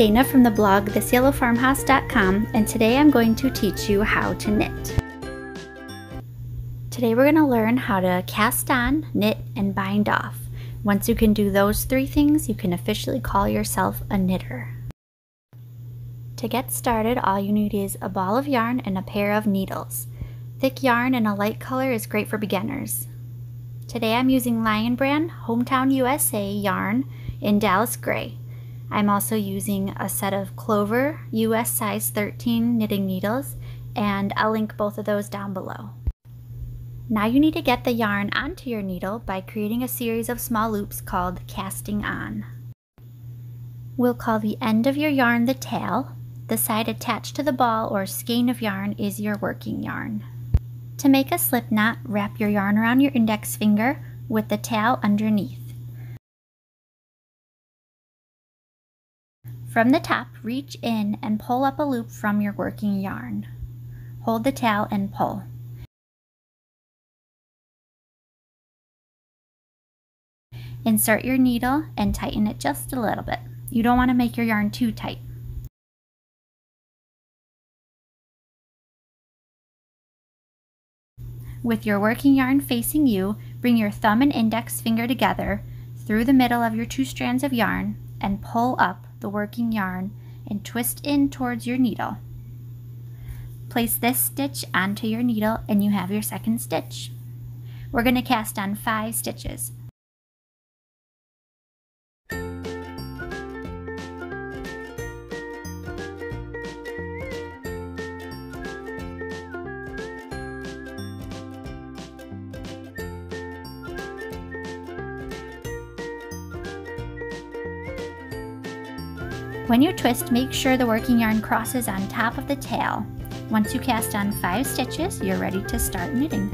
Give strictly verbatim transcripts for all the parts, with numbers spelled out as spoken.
Dana from the blog this yellow farmhouse dot com, and today I'm going to teach you how to knit. Today we're going to learn how to cast on, knit, and bind off. Once you can do those three things, you can officially call yourself a knitter. To get started, all you need is a ball of yarn and a pair of needles. Thick yarn and a light color is great for beginners. Today I'm using Lion Brand Hometown U S A yarn in Dallas Gray. I'm also using a set of Clover U S size thirteen knitting needles, and I'll link both of those down below. Now you need to get the yarn onto your needle by creating a series of small loops called casting on. We'll call the end of your yarn the tail. The side attached to the ball or skein of yarn is your working yarn. To make a slip knot, wrap your yarn around your index finger with the tail underneath. From the top, reach in and pull up a loop from your working yarn. Hold the tail and pull. Insert your needle and tighten it just a little bit. You don't want to make your yarn too tight. With your working yarn facing you, bring your thumb and index finger together through the middle of your two strands of yarn and pull up the working yarn and twist in towards your needle. Place this stitch onto your needle and you have your second stitch. We're going to cast on five stitches. When you twist, make sure the working yarn crosses on top of the tail. Once you cast on five stitches, you're ready to start knitting.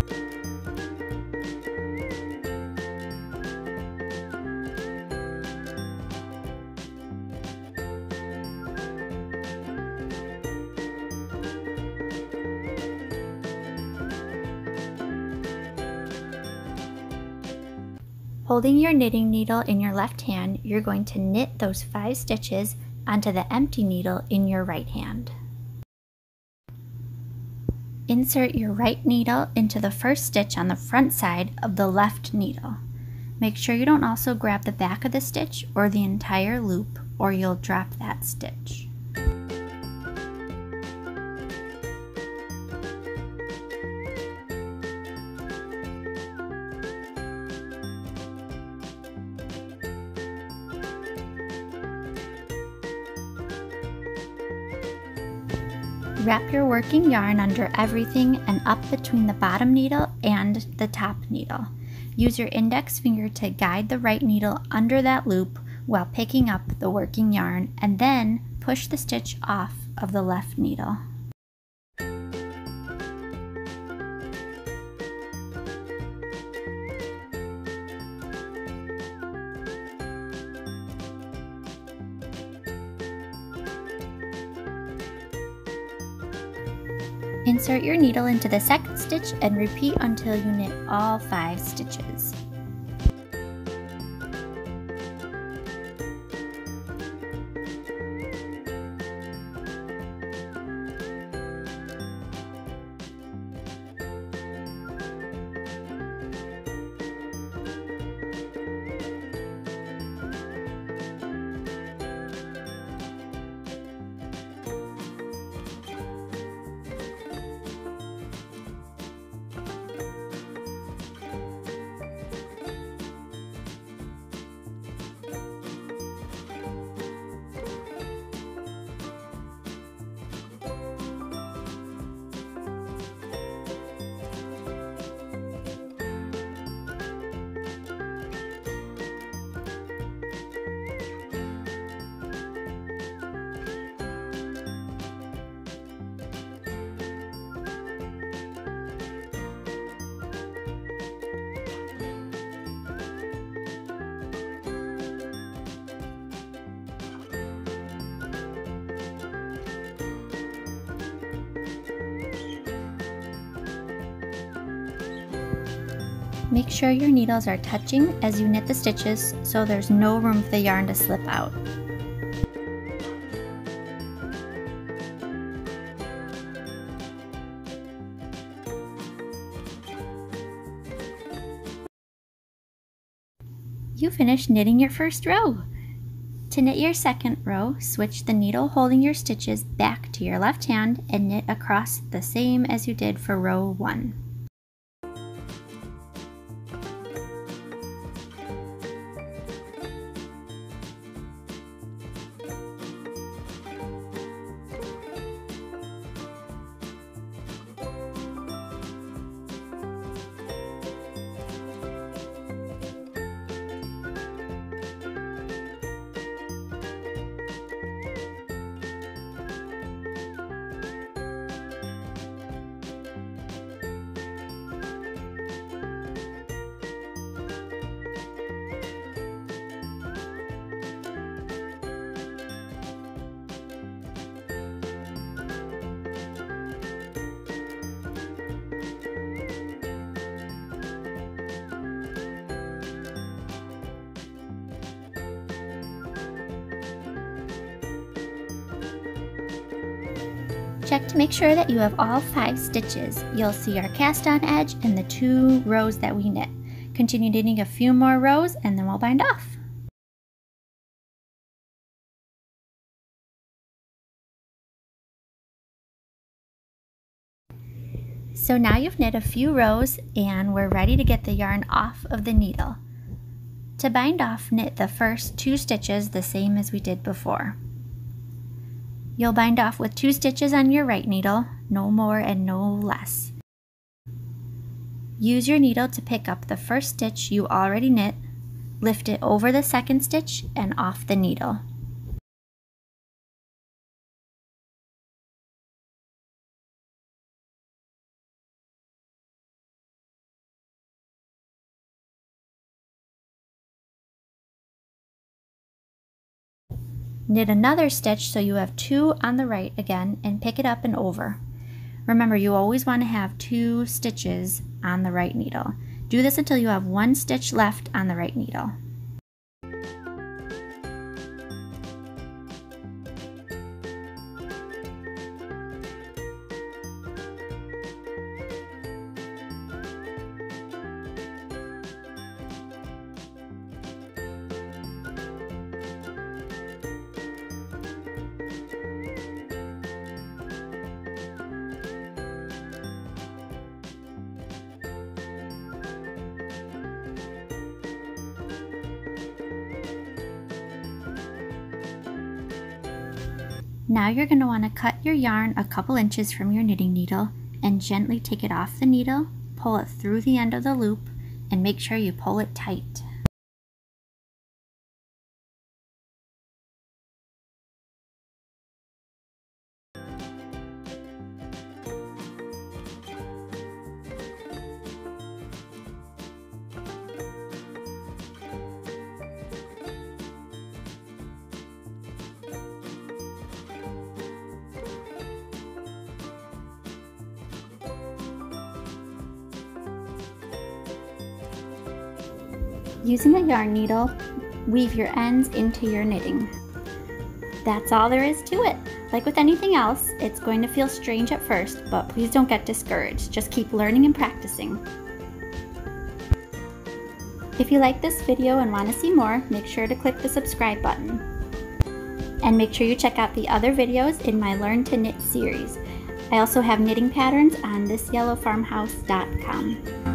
Holding your knitting needle in your left hand, you're going to knit those five stitches onto the empty needle in your right hand. Insert your right needle into the first stitch on the front side of the left needle. Make sure you don't also grab the back of the stitch or the entire loop, or you'll drop that stitch. Wrap your working yarn under everything and up between the bottom needle and the top needle. Use your index finger to guide the right needle under that loop while picking up the working yarn, and then push the stitch off of the left needle. Insert your needle into the second stitch and repeat until you knit all five stitches. Make sure your needles are touching as you knit the stitches so there's no room for the yarn to slip out. You finish knitting your first row. To knit your second row, switch the needle holding your stitches back to your left hand and knit across the same as you did for row one. Check to make sure that you have all five stitches. You'll see our cast on edge and the two rows that we knit. Continue knitting a few more rows and then we'll bind off. So now you've knit a few rows and we're ready to get the yarn off of the needle. To bind off, knit the first two stitches the same as we did before. You'll bind off with two stitches on your right needle, no more and no less. Use your needle to pick up the first stitch you already knit, lift it over the second stitch and off the needle. Knit another stitch so you have two on the right again and pick it up and over. Remember, you always want to have two stitches on the right needle. Do this until you have one stitch left on the right needle. Now you're going to want to cut your yarn a couple inches from your knitting needle and gently take it off the needle, pull it through the end of the loop, and make sure you pull it tight. Using a yarn needle, weave your ends into your knitting. That's all there is to it. Like with anything else, it's going to feel strange at first, but please don't get discouraged. Just keep learning and practicing. If you like this video and want to see more, make sure to click the subscribe button. And make sure you check out the other videos in my Learn to Knit series. I also have knitting patterns on this yellow farmhouse dot com.